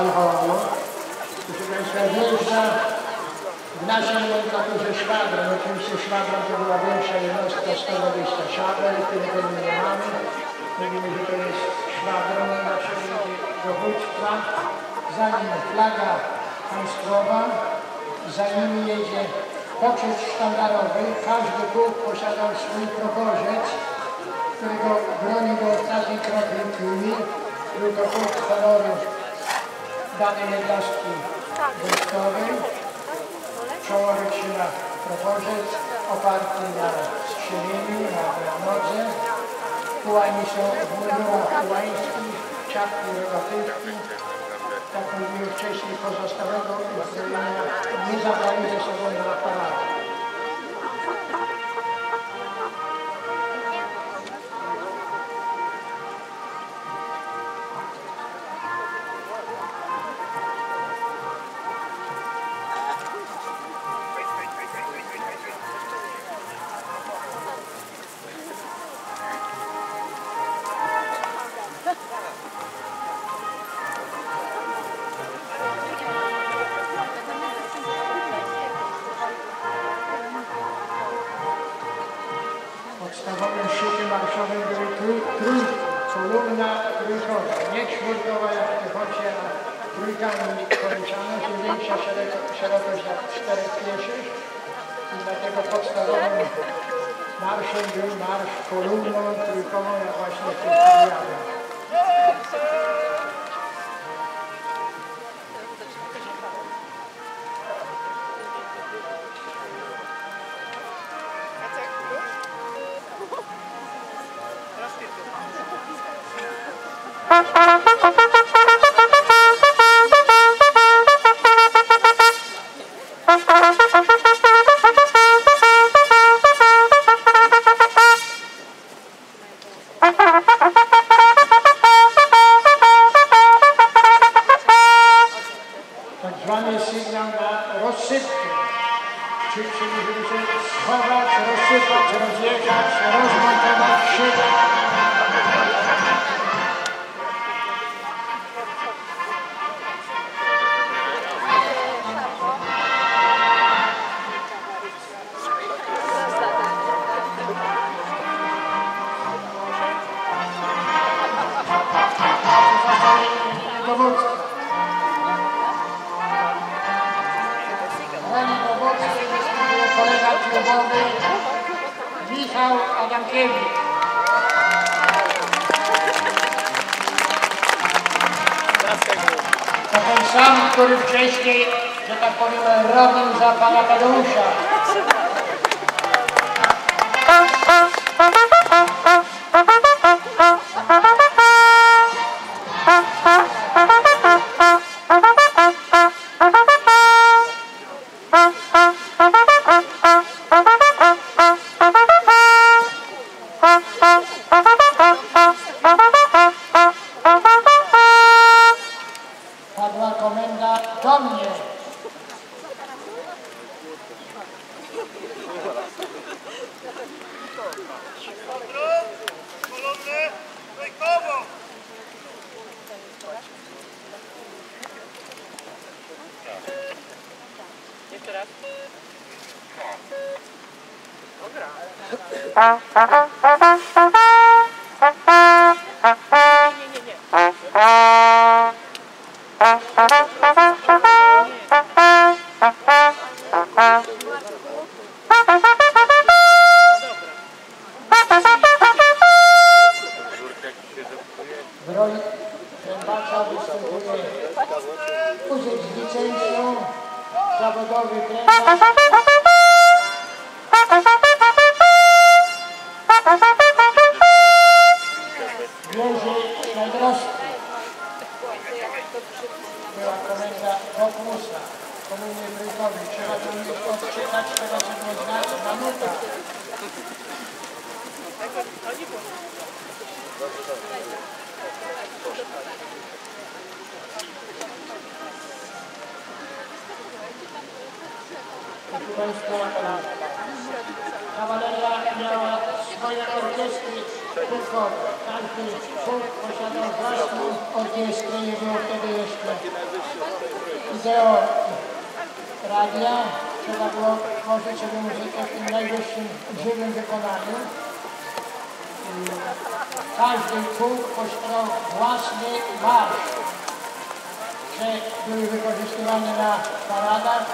alkoholu. Proszę Państwa, większa w naszej nomenklaturze szwadra, oczywiście szwadra to była większa jednostka 120 szabel, tyle tego nie mamy. Mówimy, że to jest szwadron naszej dowództwa. Za nim flaga państwowa, za nim jedzie poczet sztandarowy. Każdy pułk posiadał swój probożec, którego broni do ostatniej kropli krwi. Był to pułk honoru danej jednostki wojskowej. Czołowy trzyma probożec oparty na strzeleniu, na nodze. Pułani są w mundurach pułańskich, czapki robotywki. Tak mówiłem wcześniej, pozostałego uzbrojenia nie zabrali ze sobą do aparatu. Podstawowym szykiem marszowym były kolumna trójkowa, nie czwórkowa jak w Piechocie, a trójkami policzano, że większa szerokość jak 4 pieszych i dlatego podstawowym marszem był marsz kolumną trójkową, jak właśnie w Piechocie. Tak zwany sygnał na rozsypkę, czyli żeby się schować, rozsypać, rozjechać, rozmontować, szybać. Michał Adamkiewicz. To ten sam, który wcześniej, że tak powiem, robił za pana Tadeusza. W roli trębacza występuje użyć z licencją zawodowy trębacz. Była komenda Dokusa, komunie Brykowi. Trzeba to już odczytać, tego co nie znaczy manuta. Proszę Państwa, kawaleria miała swoje orkiestry. tylko każdy człowiek posiadał własną orkiestrę, nie było wtedy jeszcze wideo, radia, trzeba było tworzyć sobie muzykę w tym najwyższym żywym wykonaniu. Każdy pułk posiadał własny marsz, że były wykorzystywane na paradach,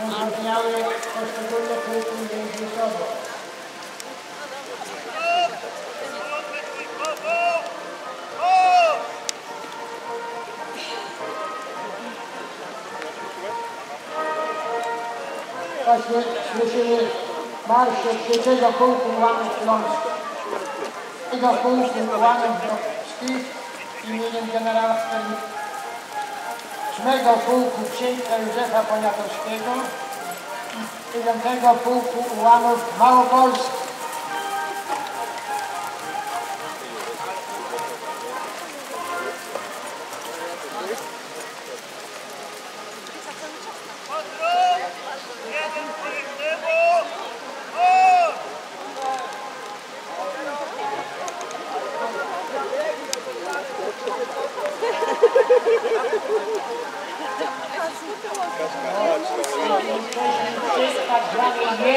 rozróżniały poszczególne pułki między sobą. Właśnie słyszymy marsze trzeciego pułku Ułanów Śląskich. Trzeciego pułku Ułanów Śląskich imieniem generała Ósmego pułku księcia Józefa Poniatowskiego i dziewiątego pułku Ułanów Małopolskich.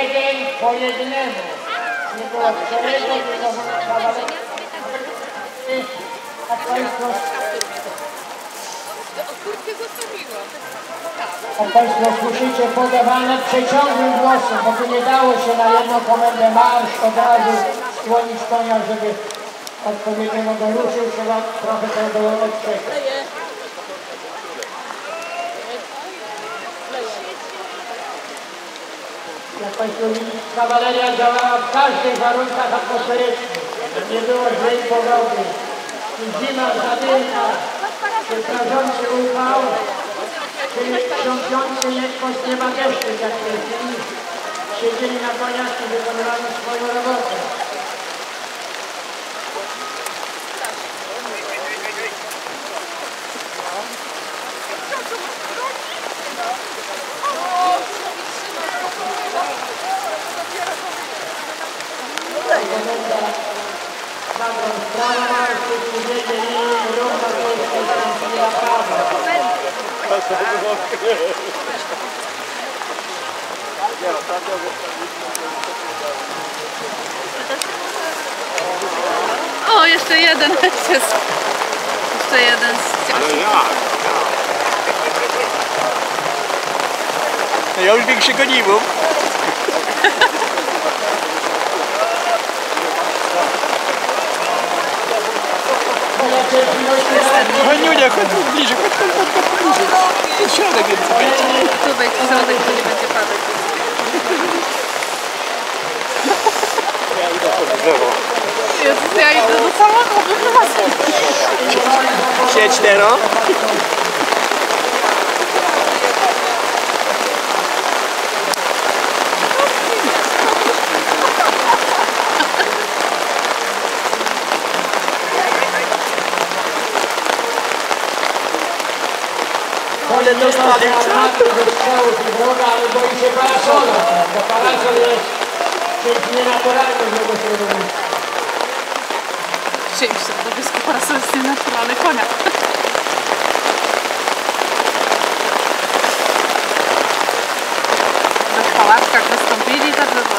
Jeden po jednemu. Nie było przerywu, nie było zawalenia. Tak Państwo... Tak Państwo słyszycie podawane przeciągłym głosem, bo tu nie dało się na jedną komendę marsz od razu skłonić konia, żeby odpowiednio go ruszył, trzeba trochę tego odczekać. Jak Państwo widzicie, kawaleria działała w każdych warunkach atmosferycznych. Nie było źle i pogody. Zima, zadymka, czy prażący upał, czy krząpiący lekkość niebagieżny, jak w tej chwili siedzieli na koniach i wykonywali swoją robotę. O, jeszcze jeden jest. Jeszcze jeden z ciągów. No ja już większy goniłem. Haniunia, chodź bliżej, chodź bliżej. Tu środek więc będzie. Tubek, środek to nie będzie padać. Ja idę pod drzewo. Jezus, ja idę do samochodu chyba. Siedź, Nero. Nie ma armaty do strzałów i wroga, ale boi się parasola, bo parasol jest czymś nienaturalnym do środowiska. Czymś środowisko parasol jest nienaturalny konia. Na pałackach wystąpili tak wyborą.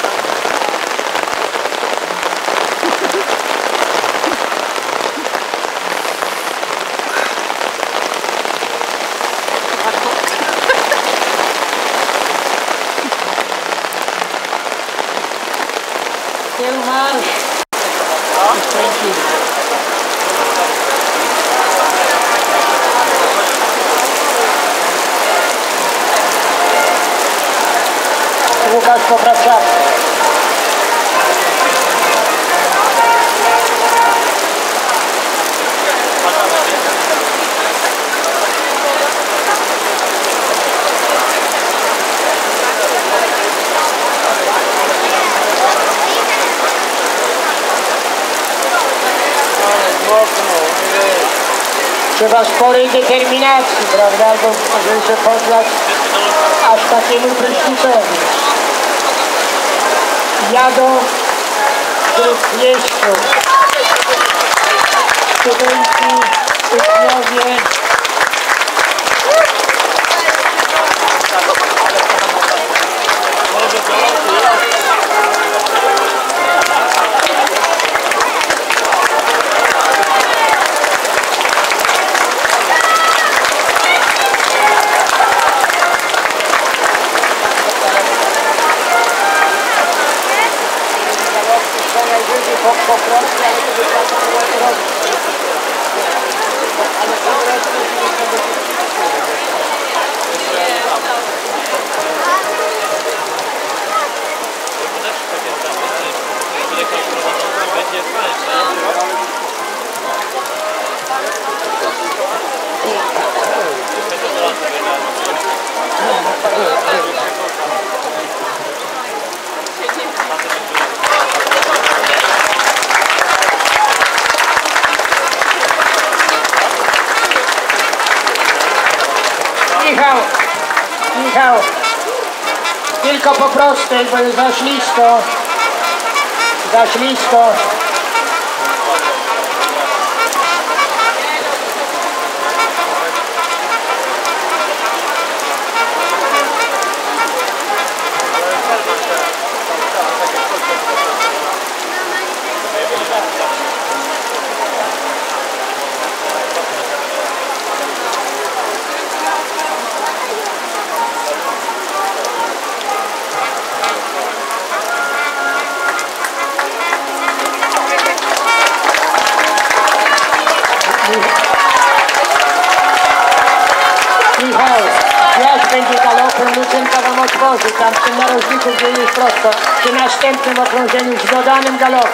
Łukasz Poprawczak. Trzeba sporej determinacji, prawda, bo żeby się poddać aż takiemu prysznicowi. Jadą Śmieszko. Studenci, uczniowie. Michał, tylko po prostej, bo jest za ślisko. Tam w tym narożniku, gdzie jest prosto, przy następnym okrążeniu z dodanym galopem.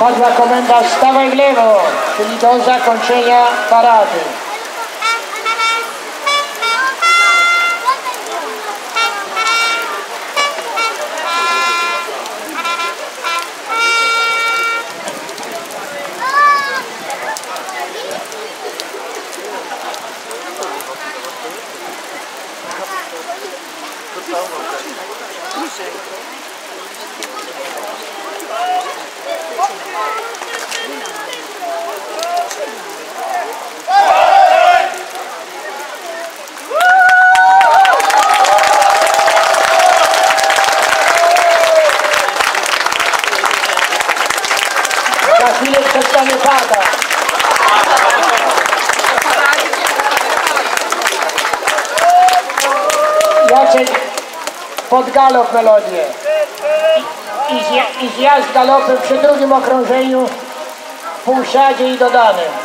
Padła komenda stawaj w lewo, czyli do zakończenia parady. Pod galop melodię i zjazd galopem przy drugim okrążeniu w półsiadzie i dodanym.